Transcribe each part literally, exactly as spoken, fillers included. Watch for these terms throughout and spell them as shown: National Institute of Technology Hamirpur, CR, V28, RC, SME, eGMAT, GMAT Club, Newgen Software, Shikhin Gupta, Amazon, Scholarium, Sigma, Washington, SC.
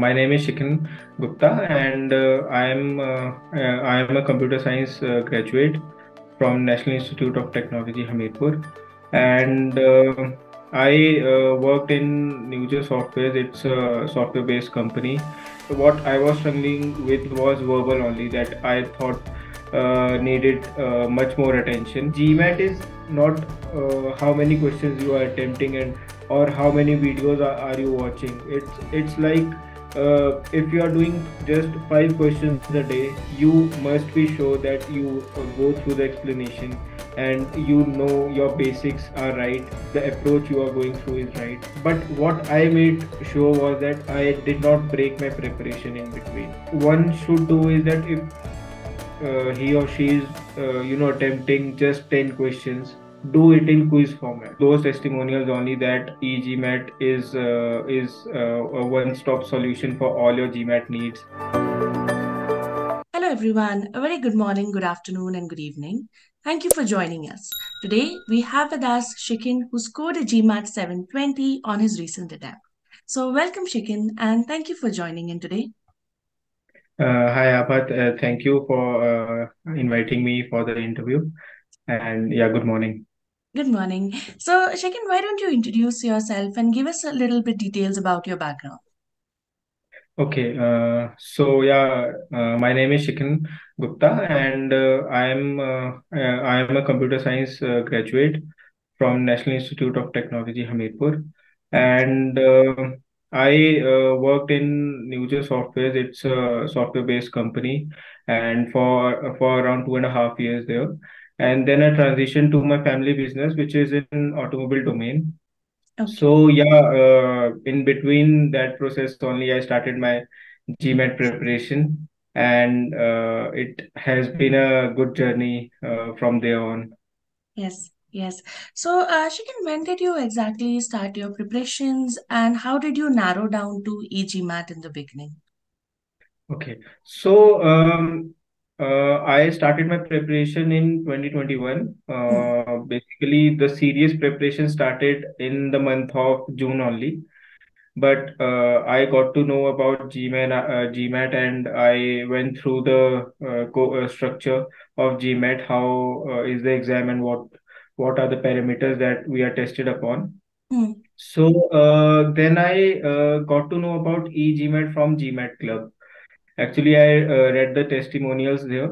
My name is Shikhin Gupta, and uh, I am uh, I am a computer science uh, graduate from National Institute of Technology Hamirpur, and uh, I uh, worked in Newgen Software. It's a software-based company. What I was struggling with was verbal only, that I thought uh, needed uh, much more attention. GMAT is not uh, how many questions you are attempting and or how many videos are, are you watching. It's it's like uh, if you are doing just five questions a day, you must be sure that you go through the explanation and you know your basics are right, the approach you are going through is right. But what I made sure was that I did not break my preparation in between. One should do is that if uh, he or she is uh, you know attempting just ten questions, do it in quiz format. Those testimonials only that eGMAT is uh, is uh, a one-stop solution for all your GMAT needs. Hello everyone, a very good morning, good afternoon and good evening. Thank you for joining us. Today we have with us Shikhin, who scored a GMAT seven twenty on his recent attempt. So welcome Shikhin, and thank you for joining in today. Uh, hi Apat, uh, thank you for uh, inviting me for the interview, and yeah, good morning. Good morning. So, Shikhin, why don't you introduce yourself and give us a little bit details about your background? Okay. Uh, so, yeah, uh, my name is Shikhin Gupta, and uh, I am uh, I am a computer science uh, graduate from National Institute of Technology Hamirpur, and uh, I uh, worked in Newgen Software. It's a software-based company, and for for around two and a half years there. And then I transitioned to my family business, which is in automobile domain. Okay. So yeah, uh, in between that process only, I started my GMAT preparation, and uh, it has been a good journey uh, from there on. Yes, yes. So uh, Shikhin, when did you exactly start your preparations, and how did you narrow down to eGMAT in the beginning? Okay, so um. Uh, I started my preparation in twenty twenty-one. Uh, basically, the serious preparation started in the month of June only. But uh, I got to know about GMAT, uh, GMAT and I went through the uh, co uh, structure of GMAT, how uh, is the exam and what, what are the parameters that we are tested upon. Mm. So uh, then I uh, got to know about eGMAT from GMAT Club. Actually, I uh, read the testimonials there,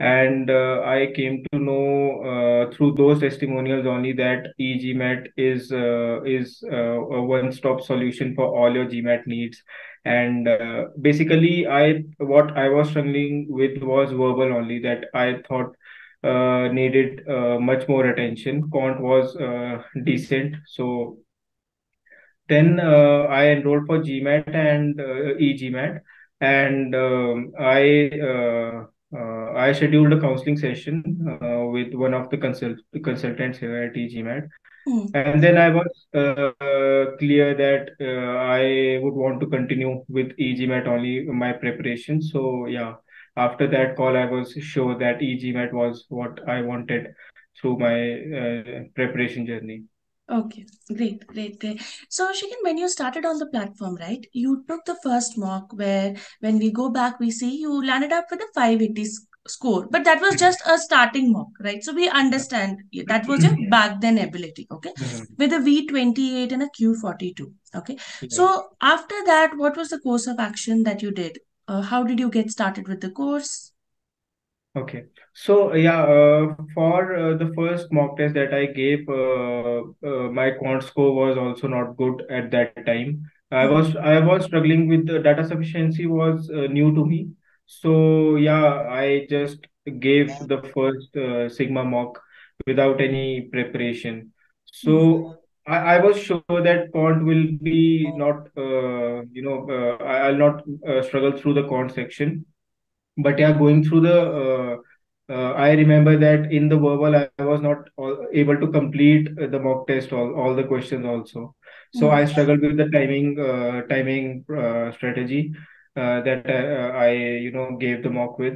and uh, I came to know uh, through those testimonials only that eGMAT is uh, is uh, a one-stop solution for all your GMAT needs. And uh, basically, I what I was struggling with was verbal only, that I thought uh, needed uh, much more attention. Quant was uh, decent, so then uh, I enrolled for GMAT and uh, eGMAT. And um, I uh, uh, I scheduled a counseling session uh, with one of the consult consultants here at eGMAT, mm. and then I was uh, uh, clear that uh, I would want to continue with eGMAT only my preparation. So yeah, after that call, I was sure that eGMAT was what I wanted through my uh, preparation journey. Okay, great, great, great. So, Shikhin, when you started on the platform, right, you took the first mock where when we go back, we see you landed up with a five eighty score, but that was just a starting mock, right? So, we understand that was your back then ability, okay, mm-hmm. with a V twenty-eight and a Q forty-two, okay. Yeah. So, after that, what was the course of action that you did? Uh, how did you get started with the course? Okay, so yeah, uh, for uh, the first mock test that I gave, uh, uh, my quant score was also not good at that time. I was I was struggling with the data sufficiency was uh, new to me. So yeah, I just gave the first uh, Sigma mock without any preparation. So I, I was sure that quant will be not, uh, you know, uh, I'll not uh, struggle through the quant section. But yeah, going through the, uh, uh, I remember that in the verbal, I was not all, able to complete the mock test, all, all the questions also. So mm-hmm. I struggled with the timing, uh, timing uh, strategy uh, that uh, I, you know, gave the mock with.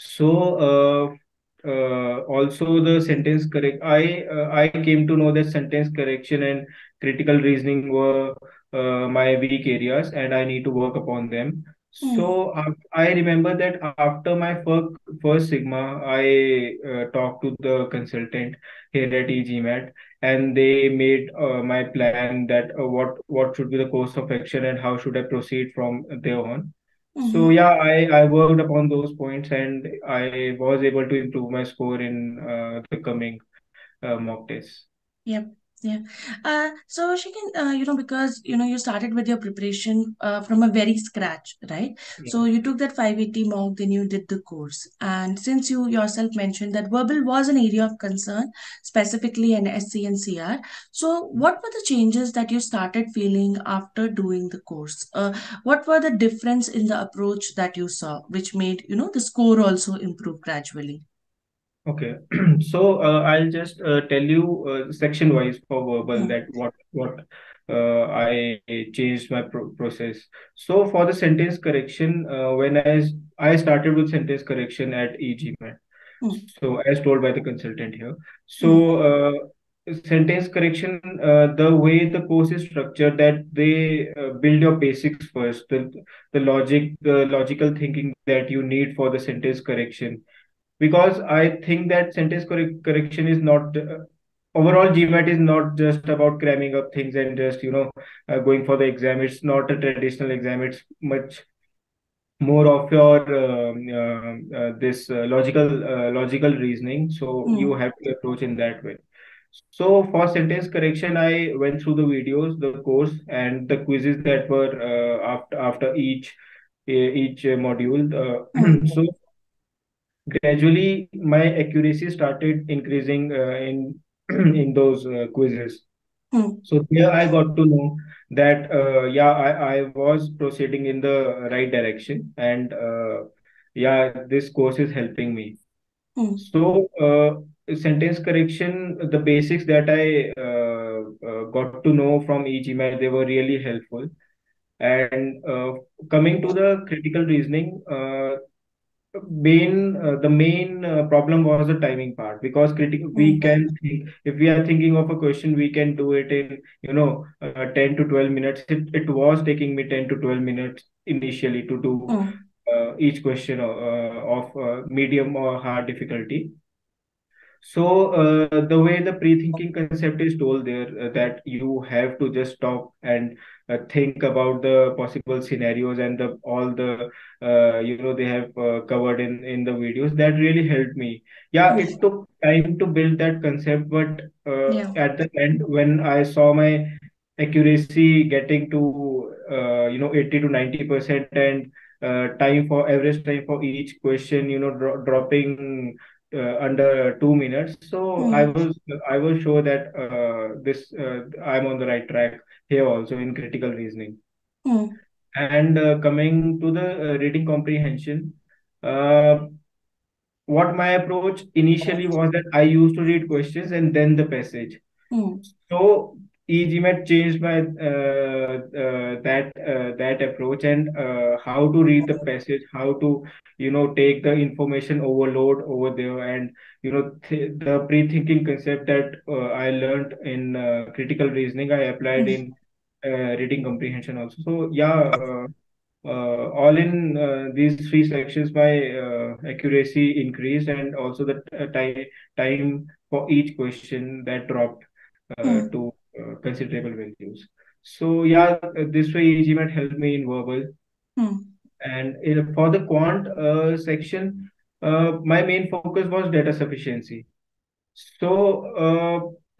So uh, uh, also the sentence correct, I, uh, I came to know that sentence correction and critical reasoning were uh, my weak areas and I need to work upon them. Mm. So uh, I remember that after my first, first Sigma, I uh, talked to the consultant here at E G MAT, and they made uh, my plan that uh, what, what should be the course of action and how should I proceed from there on. Mm-hmm. So yeah, I, I worked upon those points and I was able to improve my score in uh, the coming uh, mock tests. Yep. Yeah. Uh, so Shikhin, uh, you know, because, you know, you started with your preparation uh, from a very scratch, right? Yeah. So you took that five eighty mock, then you did the course. And since you yourself mentioned that verbal was an area of concern, specifically in S C and C R. So what were the changes that you started feeling after doing the course? Uh, what were the difference in the approach that you saw, which made, you know, the score also improve gradually? Okay, so uh, I'll just uh, tell you uh, section wise for verbal that what what uh, I changed my pro process. So for the sentence correction, uh, when I I started with sentence correction at E G MAT, mm. so as told by the consultant here. So uh, sentence correction, uh, the way the course is structured, that they uh, build your basics first, the the logic, the logical thinking that you need for the sentence correction. Because I think that sentence correct correction is not, uh, overall G MAT is not just about cramming up things and just, you know, uh, going for the exam. It's not a traditional exam. It's much more of your, um, uh, uh, this uh, logical, uh, logical reasoning. So mm. you have to approach in that way. So for sentence correction, I went through the videos, the course and the quizzes that were uh, after, after each, each module. Uh, so gradually, my accuracy started increasing uh, in in those uh, quizzes. Mm. So there I got to know that, uh, yeah, I, I was proceeding in the right direction. And uh, yeah, this course is helping me. Mm. So uh, sentence correction, the basics that I uh, uh, got to know from E G MAT, they were really helpful. And uh, coming to the critical reasoning, uh, Main, uh, the main uh, problem was the timing part, because critical we can think, if we are thinking of a question, we can do it in, you know, uh, ten to twelve minutes. It, it was taking me ten to twelve minutes initially to do oh. uh, each question of, uh, of uh, medium or hard difficulty. So uh, the way the pre-thinking concept is told there, uh, that you have to just stop and uh, think about the possible scenarios and the all the, uh, you know, they have uh, covered in, in the videos. That really helped me. Yeah, it took time to build that concept. But uh, yeah. at the end, when I saw my accuracy getting to, uh, you know, eighty to ninety percent and uh, time for average time for each question, you know, dro dropping Uh, under two minutes, so mm. I was I was sure that uh, this uh, I'm on the right track here also in critical reasoning. Mm. And uh, coming to the uh, reading comprehension, uh, what my approach initially was that I used to read questions and then the passage. Mm. So E G MAT changed my uh, uh, that uh, that approach and uh, how to read the passage, how to, you know, take the information overload over there, and, you know, th the pre-thinking concept that uh, I learned in uh, critical reasoning, I applied in uh, reading comprehension also. So yeah, uh, uh, all in uh, these three sections, my uh, accuracy increased, and also the time time for each question that dropped uh, mm. to Uh, considerable values. So yeah, this way E G MAT helped me in verbal. Hmm. And in, for the quant uh, section, uh, my main focus was data sufficiency. So uh,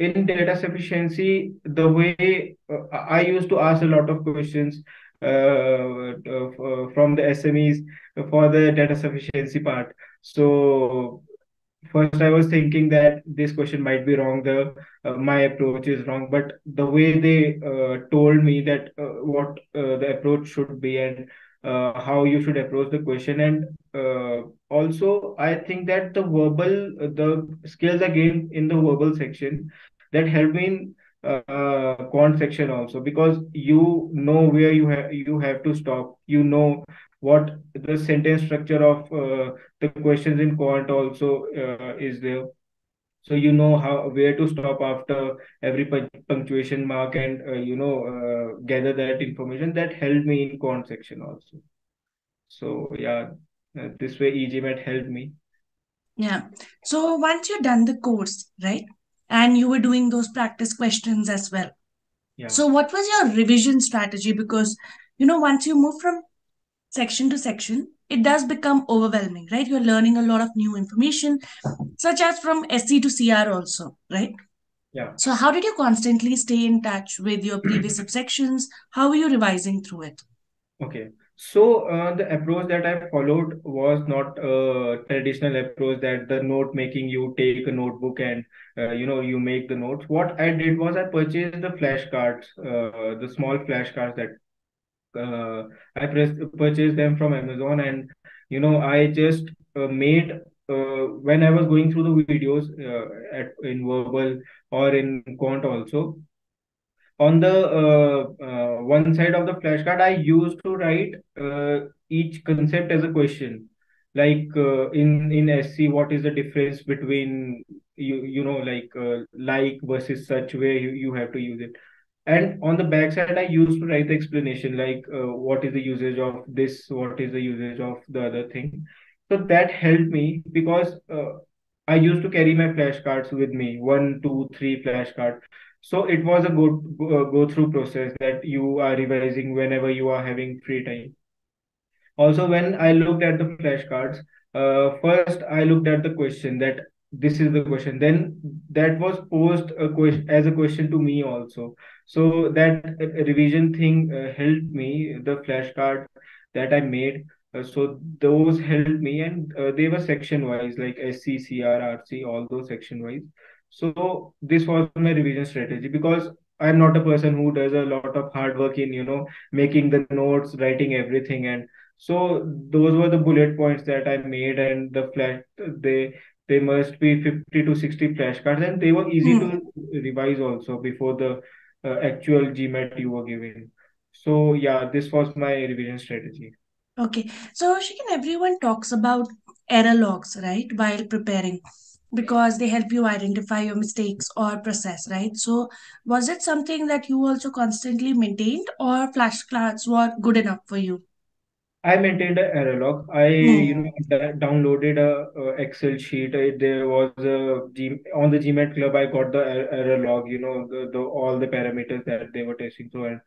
in data sufficiency, the way uh, I used to ask a lot of questions uh, uh, from the S M Es for the data sufficiency part. So first, I was thinking that this question might be wrong, the uh, my approach is wrong, but the way they uh, told me that uh, what uh, the approach should be and uh, how you should approach the question. And uh, also, I think that the verbal, the skills again in the verbal section that helped me in uh, quant section also, because you know where you, ha you have to stop, you know, what the sentence structure of uh, the questions in quant also uh, is there. So you know how where to stop after every punctuation mark, and uh, you know uh, gather that information. That helped me in quant section also. So yeah, uh, this way E G MAT helped me. Yeah. So once you've done the course, right, and you were doing those practice questions as well. Yeah. So what was your revision strategy? Because you know once you move from section to section, it does become overwhelming, right? You're learning a lot of new information, such as from S C to C R also, right? Yeah. So how did you constantly stay in touch with your previous subsections? How were you revising through it? Okay. So uh, the approach that I followed was not a traditional approach that the note making, you take a notebook and, uh, you know, you make the notes. What I did was I purchased the flashcards, uh, the small flashcards that Uh, I pressed, purchased them from Amazon, and you know I just uh, made uh, when I was going through the videos uh, at, in verbal or in quant also, on the uh, uh, one side of the flashcard I used to write uh, each concept as a question, like uh, in in S C, what is the difference between you you know like uh, like versus such, where you, you have to use it. And on the backside, I used to write the explanation, like uh, what is the usage of this, what is the usage of the other thing. So that helped me because uh, I used to carry my flashcards with me, one, two, three flashcards. So it was a go, go, go through process that you are revising whenever you are having free time. Also, when I looked at the flashcards, uh, first I looked at the question that this is the question. Then that was posed a question as a question to me also. So that uh, revision thing uh, helped me, the flashcard that I made. Uh, so those helped me, and uh, they were section wise, like S C, C R, R C, all those section wise. So this was my revision strategy, because I'm not a person who does a lot of hard work in, you know, making the notes, writing everything. And so those were the bullet points that I made, and the flash, they, they must be fifty to sixty flashcards, and they were easy mm. to revise also before the Uh, actual G MAT you were given. So yeah, this was my revision strategy. Okay. So Shikhin, everyone talks about error logs, right, while preparing, because they help you identify your mistakes or process, right? So was it something that you also constantly maintained, or flashcards were good enough for you? I maintained an error log. I mm. you know, downloaded a, a Excel sheet. I, there was a G, on the G MAT Club, I got the error log, you know, the, the all the parameters that they were testing through. And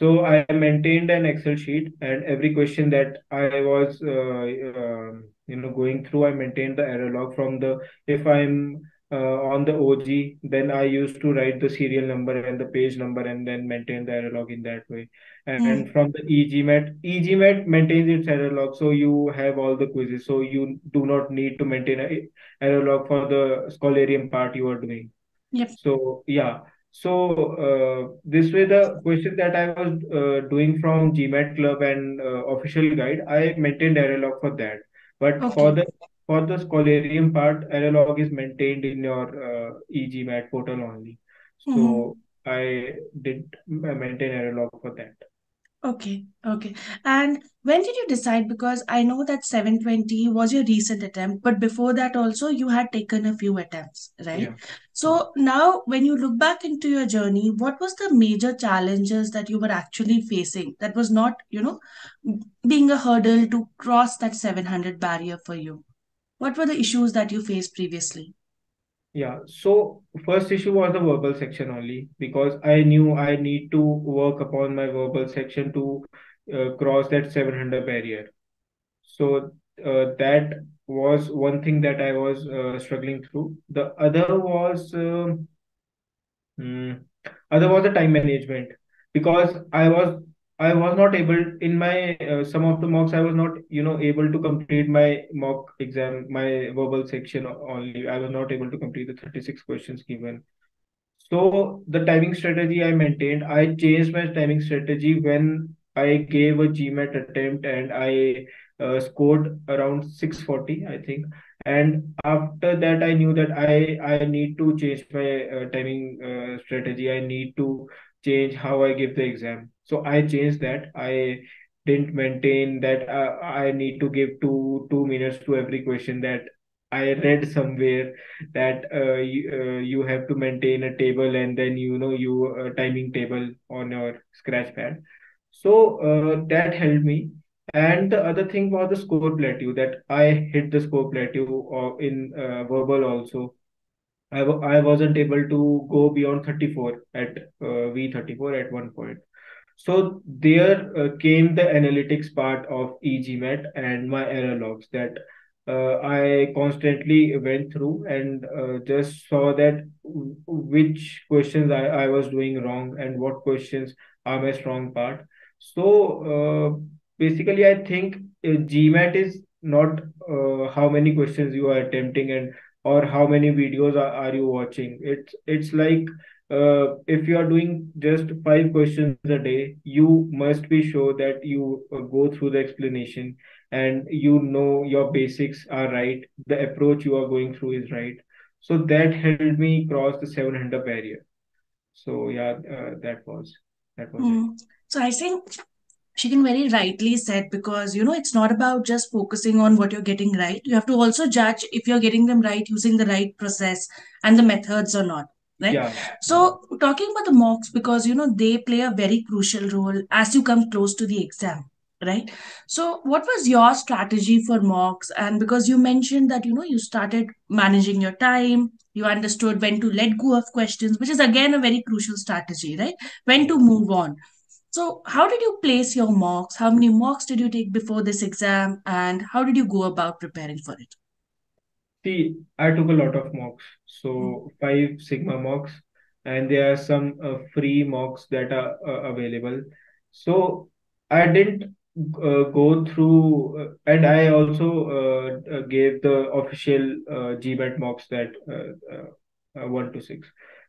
so I maintained an Excel sheet, and every question that I was, uh, uh, you know, going through, I maintained the error log from the, if I'm uh, on the O G, then I used to write the serial number and the page number, and then maintain the error log in that way. And mm. from the E G MAT, E G MAT maintains its error log. So you have all the quizzes. So you do not need to maintain an error log for the Scholarium part you are doing. Yep. So, yeah. So uh, this way, the question that I was uh, doing from G MAT Club and uh, official guide, I maintained error log for that. But okay. for the for the Scholarium part, error log is maintained in your uh, E G MAT portal only. So mm-hmm. I did maintain error log for that. Okay, okay. And when did you decide? Because I know that seven twenty was your recent attempt, but before that also you had taken a few attempts, right? Yeah. So now when you look back into your journey, what was the major challenges that you were actually facing that was not, you know, being a hurdle to cross that seven hundred barrier for you? What were the issues that you faced previously? Yeah, so first issue was the verbal section only, because I knew I need to work upon my verbal section to uh, cross that seven hundred barrier. So uh, that was one thing that I was uh, struggling through. The other was uh, mm, other was the time management, because I was I was not able in my uh, some of the mocks I was not you know able to complete my mock exam, my verbal section only. I was not able to complete the thirty-six questions given. So the timing strategy I maintained. I changed my timing strategy when I gave a G MAT attempt, and I uh, scored around six forty, I think. And after that, I knew that I I need to change my uh, timing uh, strategy. I need to change how I give the exam. So I changed that. I didn't maintain that uh, I need to give two two minutes to every question, that I read somewhere that uh, you, uh, you have to maintain a table and then, you know, you uh, timing table on your scratch pad. So uh, that helped me. And the other thing was the score plateau, that I hit the score plateau in uh, verbal also. I, w I wasn't able to go beyond thirty-four at uh, V thirty-four at one point. So there uh, came the analytics part of E G MAT and my error logs that uh, I constantly went through and uh, just saw that which questions I, I was doing wrong and what questions are my strong part. So uh, basically, I think uh, G MAT is not uh, how many questions you are attempting and or how many videos are, are you watching. It's, it's like uh, if you are doing just five questions a day, you must be sure that you uh, go through the explanation and you know your basics are right. The approach you are going through is right. So that helped me cross the seven hundred barrier. So yeah, uh, that was, that was mm. it. So I think Shikhin very rightly said, because, you know, it's not about just focusing on what you're getting right. You have to also judge if you're getting them right using the right process and the methods or not, right? Yeah. So talking about the mocks, because, you know, they play a very crucial role as you come close to the exam, right? So what was your strategy for mocks? And because you mentioned that, you know, you started managing your time, you understood when to let go of questions, which is again a very crucial strategy, right? When to move on. So how did you place your mocks? How many mocks did you take before this exam? And how did you go about preparing for it? See, I took a lot of mocks. So five Sigma mocks, and there are some uh, free mocks that are uh, available. So I didn't uh, go through, uh, and I also uh, gave the official uh, G MAT mocks that uh, uh, one to six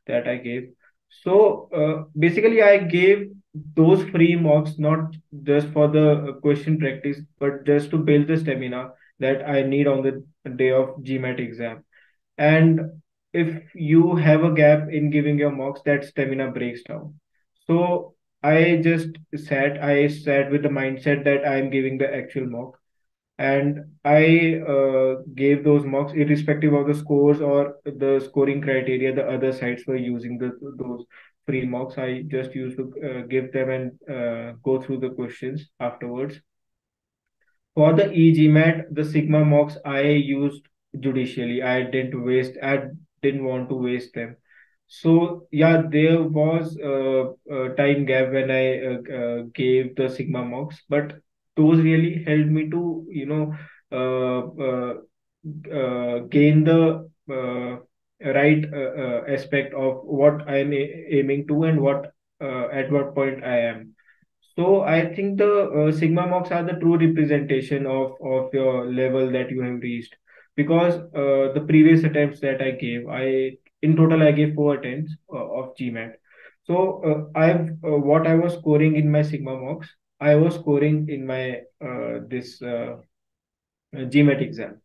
that I gave. So uh, basically I gave those free mocks, not just for the question practice, but just to build the stamina that I need on the day of G MAT exam. And if you have a gap in giving your mocks, that stamina breaks down. So I just sat, I sat with the mindset that I am giving the actual mock. And I uh, gave those mocks irrespective of the scores or the scoring criteria the other sites were using. The, those free mocks I just used to uh, give them and uh, go through the questions afterwards. For the E G MAT, the Sigma mocks I used judicially. I didn't waste, I didn't want to waste them. So yeah, there was a, a time gap when I uh, uh, gave the Sigma mocks, but those really helped me to, you know, uh, uh, uh, gain the uh, right uh, uh, aspect of what I'm aiming to and what uh, at what point I am. So I think the uh, Sigma mocks are the true representation of, of your level that you have reached, because uh, the previous attempts that I gave, I in total I gave four attempts uh, of G MAT. So uh, I've uh, what I was scoring in my Sigma mocks, I was scoring in my uh, this uh, G MAT exam.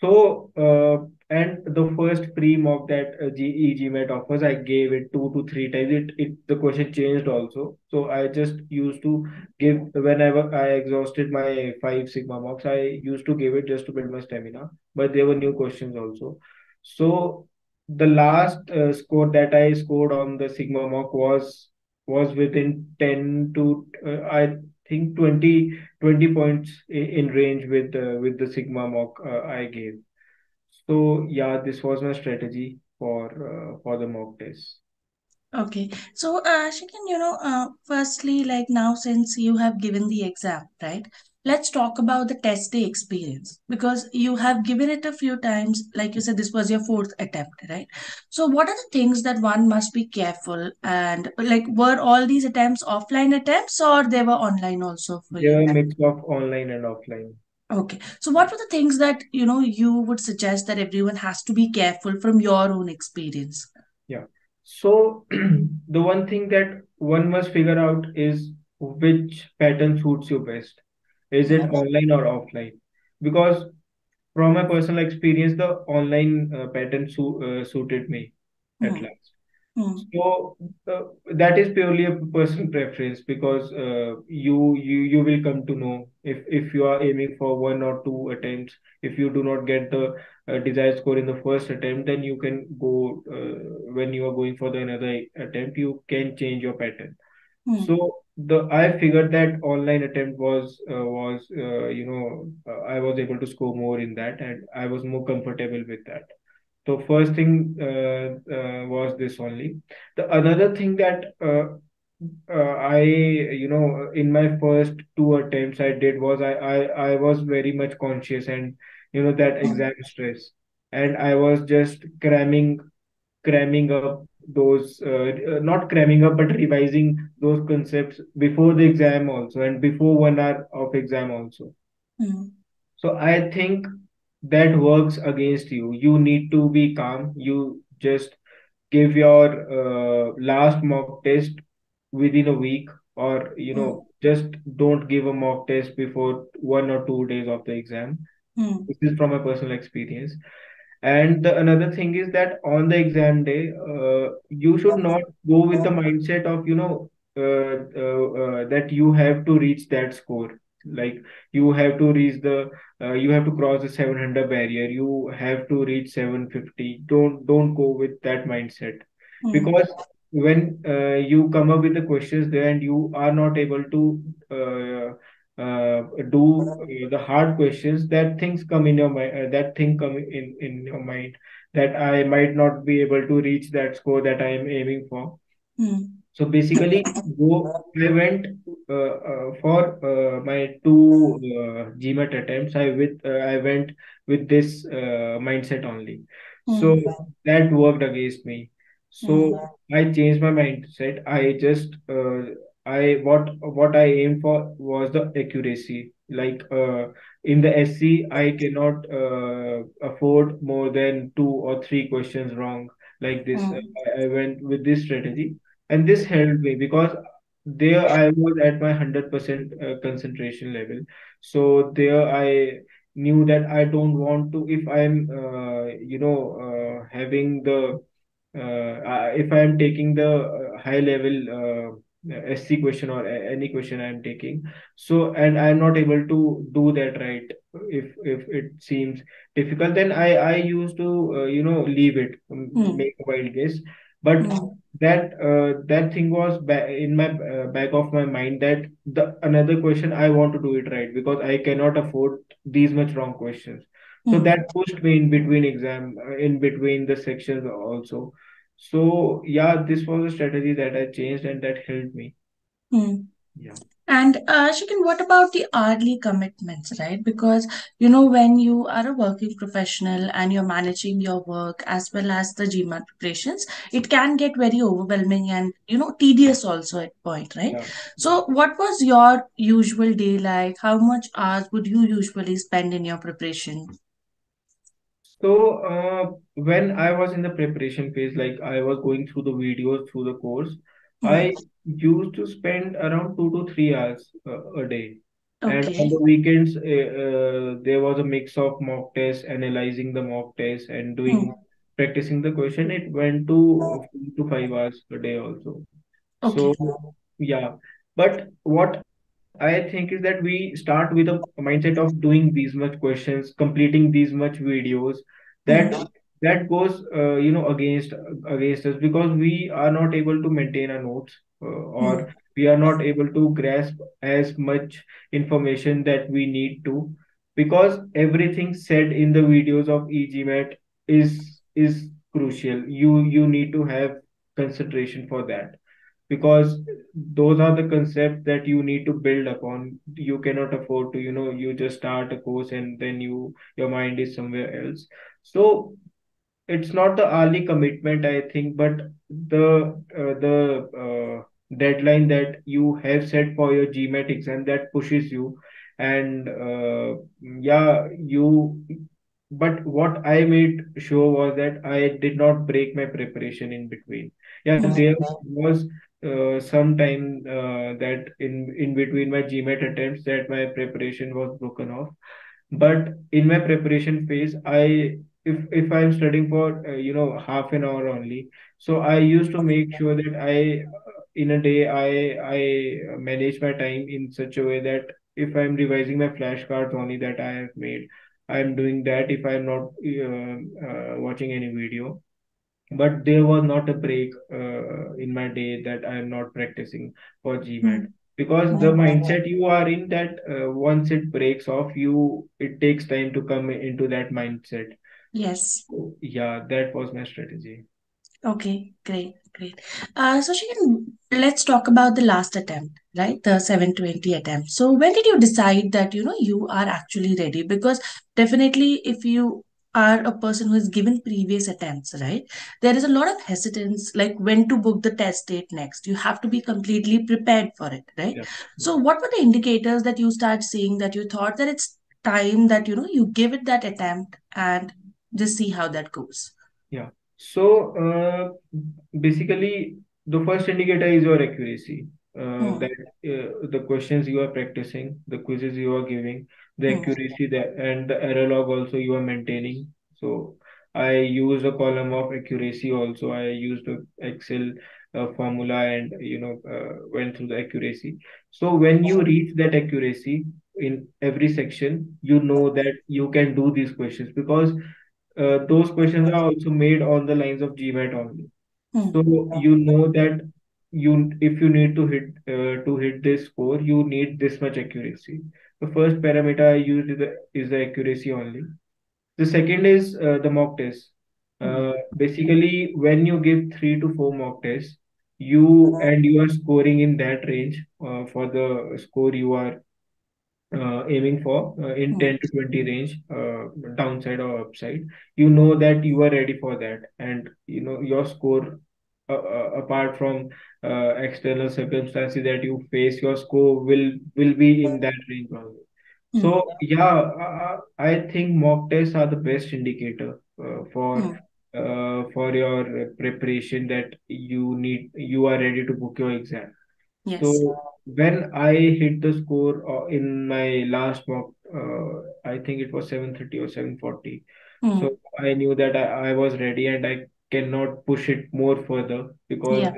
So, uh, and the first free mock that uh, E G MAT offers, I gave it two to three times. It, it the question changed also. So I just used to give, whenever I exhausted my five Sigma mocks, I used to give it just to build my stamina, but there were new questions also. So the last uh, score that I scored on the Sigma mock was was within ten to uh, I think twenty, twenty points in, in range with uh, with the Sigma mock uh, I gave. So yeah, this was my strategy for uh, for the mock test. Okay, so uh, Shikhin, you know, uh, firstly, like now since you have given the exam, right? Let's talk about the test day experience, because you have given it a few times. Like you said, this was your fourth attempt, right? So what are the things that one must be careful? And like, were all these attempts offline attempts or they were online also? For they were a mix of online and offline. Okay. So what were the things that, you know, you would suggest that everyone has to be careful from your own experience? Yeah. So the one thing that one must figure out is which pattern suits you best. Is it online or offline? Because from my personal experience, the online uh, pattern su uh, suited me mm-hmm. at last. Mm. So uh, that is purely a personal preference, because uh, you you you will come to know if if you are aiming for one or two attempts. If you do not get the uh, desired score in the first attempt, then you can go uh, when you are going for the another attempt, you can change your pattern. Mm. So the I figured that online attempt was uh, was uh, you know uh, I was able to score more in that, and I was more comfortable with that. So first thing uh, uh, was this only. The another thing that uh, uh, I, you know, in my first two attempts I did was I, I, I was very much conscious, and, you know, that exam stress. And I was just cramming, cramming up those, uh, not cramming up, but revising those concepts before the exam also, and before one hour of exam also. Mm. So I think that works against you. You need to be calm. You just give your uh, last mock test within a week, or, you know, mm. just don't give a mock test before one or two days of the exam. Mm. This is from my personal experience. And the, another thing is that on the exam day, uh, you should not go with the mindset of, you know, uh, uh, uh, that you have to reach that score. Like you have to reach the, uh, you have to cross the seven hundred barrier. You have to reach seven fifty. Don't don't go with that mindset, mm. because when uh, you come up with the questions there and you are not able to uh, uh, do the hard questions, that things come in your mind. Uh, that thing come in in your mind that I might not be able to reach that score that I am aiming for. Mm. So basically, go, I went uh, uh, for uh, my two uh, GMAT attempts. I with uh, I went with this uh, mindset only. Mm-hmm. So that worked against me. So mm-hmm. I changed my mindset. I just uh, I what what I aimed for was the accuracy. Like uh, in the S C, I cannot uh, afford more than two or three questions wrong. Like this, mm-hmm. I, I went with this strategy. And this helped me, because there I was at my one hundred percent uh, concentration level. So there I knew that I don't want to, if I'm, uh, you know, uh, having the, uh, if I'm taking the high level uh, S C question or any question I'm taking. So, and I'm not able to do that right. If if it seems difficult, then I, I used to, uh, you know, leave it, mm. make a wild guess. But mm. that uh, that thing was in my uh, back of my mind, that the another question I want to do it right, because I cannot afford these much wrong questions. Mm. So that pushed me in between exam, uh, in between the sections also. So yeah, this was a strategy that I changed, and that helped me. Mm. Yeah. And uh, Shikhin, what about the hourly commitments, right? Because, you know, when you are a working professional and you're managing your work as well as the GMAT preparations, it can get very overwhelming and, you know, tedious also at point, right? Yeah. So what was your usual day like? How much hours would you usually spend in your preparation? So uh, when I was in the preparation phase, like I was going through the videos, through the course, mm-hmm. I used to spend around two to three hours uh, a day. Okay. And on the weekends, uh, uh, there was a mix of mock tests, analyzing the mock tests and doing, mm. practicing the question. It went to uh, two to five hours a day also. Okay. So, yeah. But what I think is that we start with a mindset of doing these much questions, completing these much videos, that mm. that goes, uh, you know, against, against us, because we are not able to maintain our notes. Uh, or mm. we are not able to grasp as much information that we need to, because everything said in the videos of eGMAT is is crucial. You you need to have concentration for that, because those are the concepts that you need to build upon. You cannot afford to, you know, you just start a course and then you your mind is somewhere else. So it's not the hourly commitment, I think, but the uh, the uh, deadline that you have set for your GMAT exam that pushes you, and uh, yeah, you. But what I made sure was that I did not break my preparation in between. Yeah, mm-hmm. there was uh, some time uh, that in in between my GMAT attempts that my preparation was broken off, but in my preparation phase, I if if I'm studying for uh, you know half an hour only, so I used to make sure that I in a day I I manage my time in such a way that if I'm revising my flashcards only that I have made, I'm doing that if I'm not uh, uh, watching any video. But there was not a break uh, in my day that I am not practicing for GMAT. Mm-hmm. Because the mindset you are in that uh, once it breaks off, you it takes time to come into that mindset. Yes. So, yeah, that was my strategy. Okay, great, great. Uh, so Shikhin, let's talk about the last attempt, right? The seven twenty attempt. So when did you decide that, you know, you are actually ready? Because definitely if you are a person who has given previous attempts, right? There is a lot of hesitance, like when to book the test date next. You have to be completely prepared for it, right? Yeah. So what were the indicators that you start seeing that you thought that it's time that, you know, you give it that attempt and just see how that goes? Yeah. So uh, basically, the first indicator is your accuracy. Uh, oh. That uh, the questions you are practicing, the quizzes you are giving, the oh. accuracy that and the error log also you are maintaining. So I use a column of accuracy also. I used the Excel uh, formula and you know uh, went through the accuracy. So when you reach that accuracy in every section, you know that you can do these questions because uh, those questions are also made on the lines of GMAT only. Oh. So you know that. You, if you need to hit uh, to hit this score, you need this much accuracy. The first parameter I used is the, is the accuracy only. The second is uh, the mock test. Uh, basically, when you give three to four mock tests, you and you are scoring in that range uh, for the score you are uh, aiming for uh, in ten to twenty range, uh, downside or upside. You know that you are ready for that, and you know your score. Uh, uh, apart from uh, external circumstances that you face, your score will will be in that range only. Mm. So yeah, uh, I think mock tests are the best indicator uh, for mm. uh, for your preparation that you need. You are ready to book your exam. Yes. So when I hit the score uh, in my last mock, uh, I think it was seven thirty or seven forty. Mm. So I knew that I, I was ready and I cannot push it more further because yeah,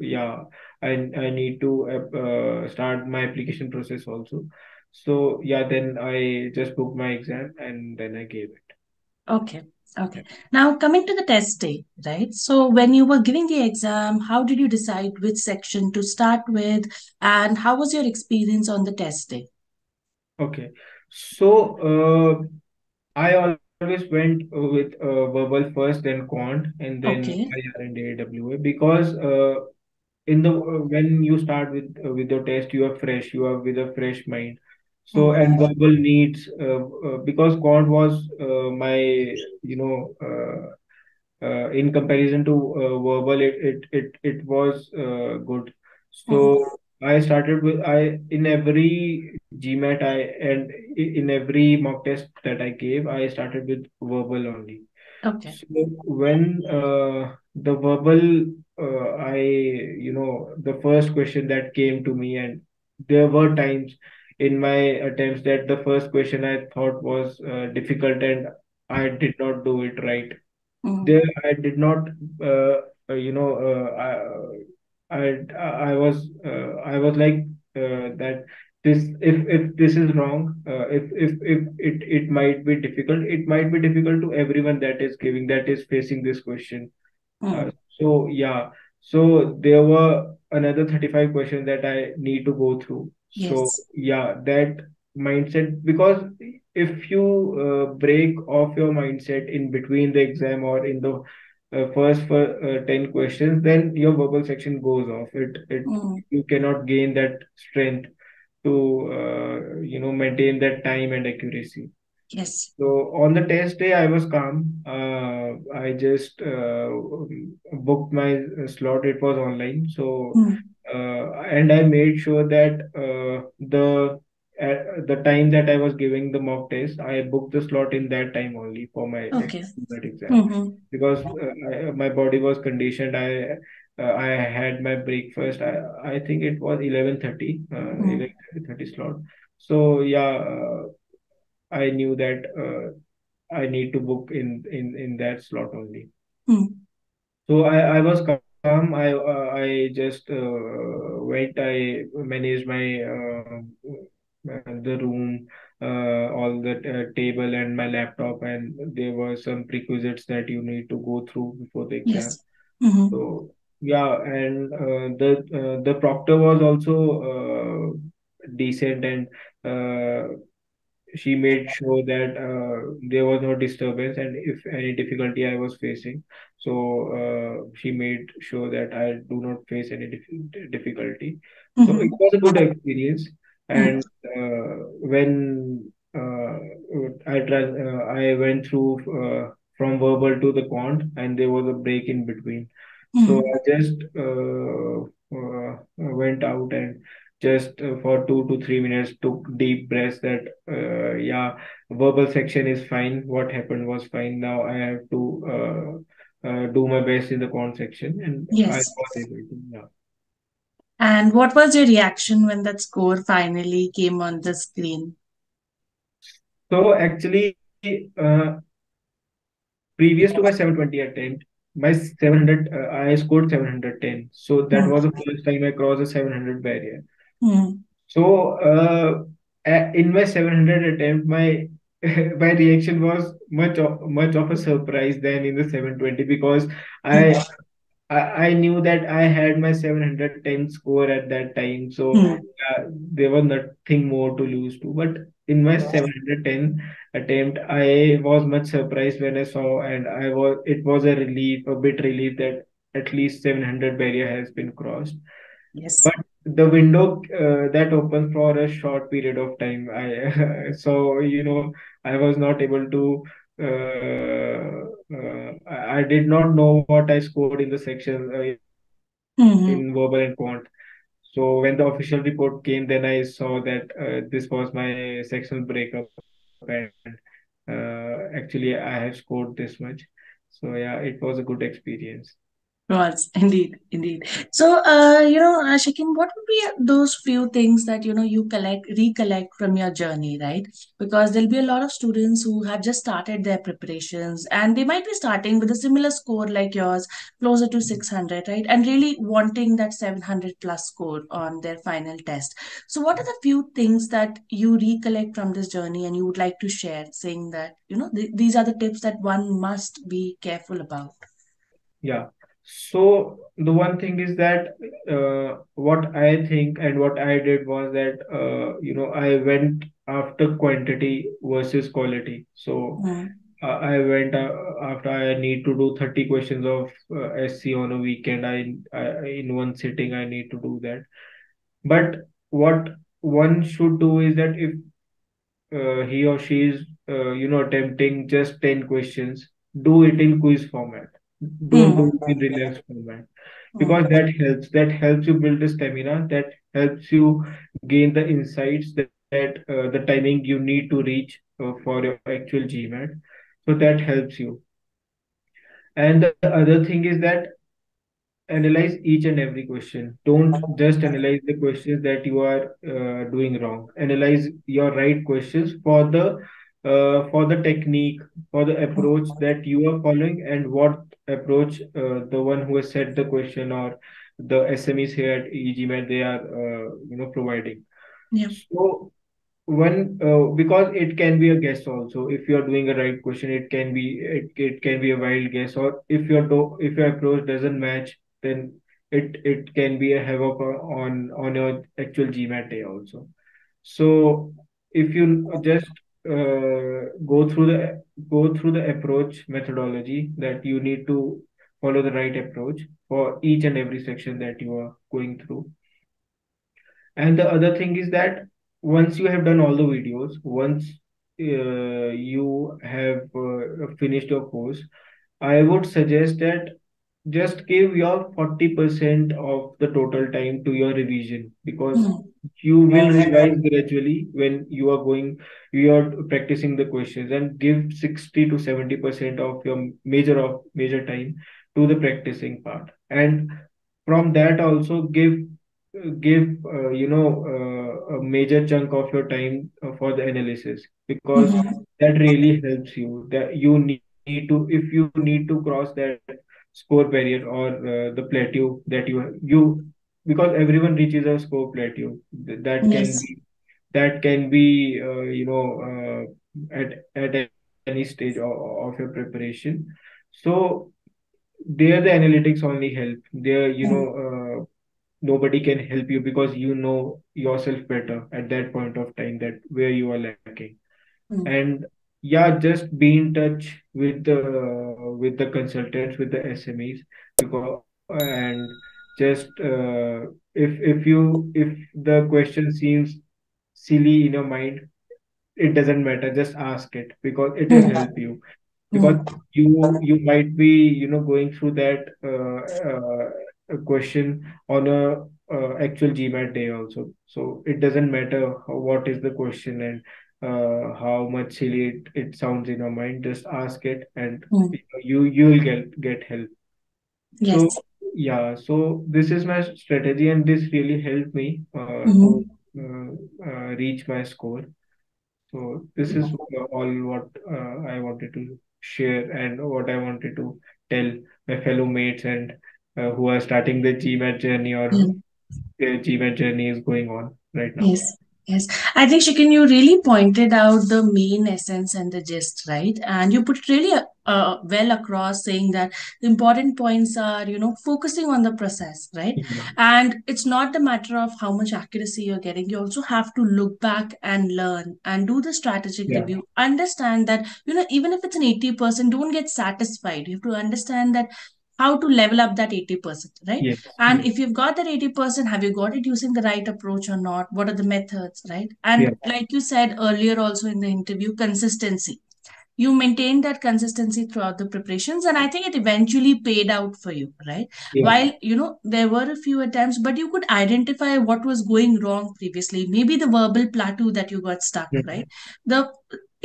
yeah I, I need to uh, start my application process also. So yeah, then I just booked my exam and then I gave it. Okay, okay. Now coming to the test day, right? So when you were giving the exam, how did you decide which section to start with and how was your experience on the test day? Okay, so uh, I also always went with uh, verbal first, then quant, and then okay. I R and A W A because uh, in the uh, when you start with uh, with your test, you are fresh, you are with a fresh mind. So okay. and verbal needs uh, uh, because quant was uh, my you know uh, uh, in comparison to uh, verbal it it it it was uh, good. So okay. I started with I in every GMAT I and in every mock test that I gave, I started with verbal only. Okay. So when uh, the verbal, uh, I you know the first question that came to me, and there were times in my attempts that the first question I thought was uh, difficult and I did not do it right. Mm-hmm. There I did not uh, you know uh, I, I I was uh, I was like uh, that. This if if this is wrong, uh, if if if it it might be difficult. It might be difficult to everyone that is giving that is facing this question. Mm. Uh, so yeah, so there were another thirty-five questions that I need to go through. Yes. So yeah, that mindset, because if you uh, break off your mindset in between the exam or in the uh, first for uh, ten questions, then your verbal section goes off. It it mm. you cannot gain that strength to uh, you know maintain that time and accuracy. Yes. So on the test day I was calm. Uh, I just uh, booked my slot. It was online. So mm. uh, and I made sure that uh, the at the time that I was giving the mock test, I booked the slot in that time only for my okay. exam mm-hmm. because uh, I, my body was conditioned. I Uh, I had my breakfast. I, I think it was eleven thirty, uh, mm. eleven thirty slot. So yeah, uh, I knew that uh, I need to book in in, in that slot only. Hmm. So I, I was calm. I uh, I just uh, went. I managed my uh, the room, uh, all the uh, table and my laptop, and there were some prerequisites that you need to go through before the exam. Yes. Mm-hmm. So yeah, and uh, the uh, the proctor was also uh, decent, and uh, she made sure that uh, there was no disturbance, and if any difficulty I was facing, so uh, she made sure that I do not face any dif difficulty. Mm-hmm. So it was a good experience. And uh, when uh, I tried, uh, I went through uh, from verbal to the quant, and there was a break in between. Mm-hmm. So I just uh, uh, went out and just uh, for two to three minutes took deep breaths that, uh, yeah, verbal section is fine. What happened was fine. Now I have to uh, uh, do my best in the quant section. And yes. I was able to, yeah. And what was your reaction when that score finally came on the screen? So actually, uh, previous to my seven twenty attempt, my seven hundred, uh, I scored seven hundred ten. So that mm. was the first time I crossed the seven hundred barrier. Mm. So uh, in my seven hundred attempt, my my reaction was much of, much of a surprise than in the seven twenty, because I. Mm. I knew that I had my seven hundred ten score at that time. So mm. uh, there was nothing more to lose to. But in my seven hundred ten attempt, I was much surprised when I saw, and I was it was a relief, a bit relief that at least seven hundred barrier has been crossed. Yes. But the window uh, that opened for a short period of time. I uh, So, you know, I was not able to... Uh, Uh, I did not know what I scored in the section uh, mm-hmm. in verbal and quant. So when the official report came, then I saw that uh, this was my sectional breakup, and uh, actually I have scored this much. So yeah, it was a good experience. Was indeed, indeed. So, uh, you know, uh, Shikhin, what would be those few things that, you know, you collect, recollect from your journey, right? Because there'll be a lot of students who have just started their preparations, and they might be starting with a similar score like yours, closer to six hundred, right? And really wanting that seven hundred plus score on their final test. So what are the few things that you recollect from this journey and you would like to share, saying that, you know, th these are the tips that one must be careful about? Yeah. So the one thing is that uh, what I think and what I did was that, uh, you know, I went after quantity versus quality. So mm. uh, I went uh, after I need to do thirty questions of uh, S C on a weekend. I, I in one sitting, I need to do that. But what one should do is that if uh, he or she is, uh, you know, attempting just ten questions, do it in quiz format. Don't go in relaxed format, because that helps that helps you build the stamina, that helps you gain the insights that, that uh, the timing you need to reach uh, for your actual GMAT. So that helps you. And the other thing is that analyze each and every question. Don't just analyze the questions that you are uh, doing wrong. Analyze your right questions for the Uh, for the technique, for the approach that you are following, and what approach uh, the one who has set the question or the S M Es here at GMAT they are uh, you know providing. Yeah. So one uh, because it can be a guess also. If you are doing a right question, it can be it, it can be a wild guess, or if your do if your approach doesn't match, then it it can be a havoc on on your actual GMAT day also. So if you just Uh, go through the go through the approach methodology that you need to follow the right approach for each and every section that you are going through. And the other thing is that once you have done all the videos, once uh, you have uh, finished your course, I would suggest that just give your forty percent of the total time to your revision, because you will revise gradually when you are going, you are practicing the questions, and give sixty to seventy percent of your major of major time to the practicing part. And from that also give, give uh, you know, uh, a major chunk of your time for the analysis, because mm-hmm. that really helps you. That you need to, if you need to cross that score barrier or uh, the plateau that you you because everyone reaches a score plateau that yes. can be, that can be uh, you know uh, at at any stage of, of your preparation. So there the analytics only help. There you know. Uh, Nobody can help you because you know yourself better at that point of time, that where you are lacking. Mm. And yeah, just be in touch with the uh, with the consultants, with the S M Es, because and just uh, if if you if the question seems silly in your mind, it doesn't matter. Just ask it, because it will help you. Because mm. you you might be you know going through that. Uh, uh, A question on a uh, actual GMAT day also, so it doesn't matter what is the question and uh, how much silly it, it sounds in your mind. Just ask it, and mm. you you will get get help. Yes. So yeah, so this is my strategy, and this really helped me uh, mm-hmm. to, uh, uh, reach my score. So this is all what uh, I wanted to share, and what I wanted to tell my fellow mates and. Uh, who are starting the GMAT journey, or mm. their GMAT journey is going on right now. Yes, yes. I think, Shikhin, you really pointed out the main essence and the gist, right? And you put really uh, well across, saying that the important points are, you know, focusing on the process, right? Mm-hmm. And it's not a matter of how much accuracy you're getting. You also have to look back and learn and do the strategic yeah. review. Understand that, you know, even if it's an eighty percent, don't get satisfied. You have to understand that how to level up that eighty percent, right? Yes, and yes. if you've got that eighty percent, have you got it using the right approach or not? What are the methods, right? And yes. like you said earlier also in the interview, consistency. You maintained that consistency throughout the preparations, and I think it eventually paid out for you, right? Yes. While, you know, there were a few attempts, but you could identify what was going wrong previously. Maybe the verbal plateau that you got stuck, yes. right? The...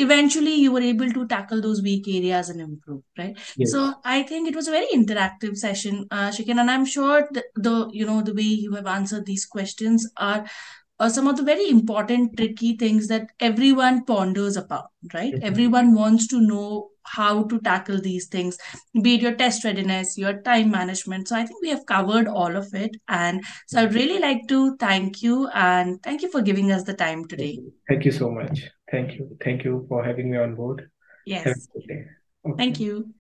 Eventually, you were able to tackle those weak areas and improve, right? Yes. So I think it was a very interactive session, uh, Shikhin, and I'm sure the, the you know the way you have answered these questions are, are some of the very important, tricky things that everyone ponders about, right? Mm-hmm. Everyone wants to know how to tackle these things, be it your test readiness, your time management. So I think we have covered all of it, and so I'd really like to thank you, and thank you for giving us the time today. Thank you so much. Thank you. Thank you for having me on board. Yes. Okay. Thank you.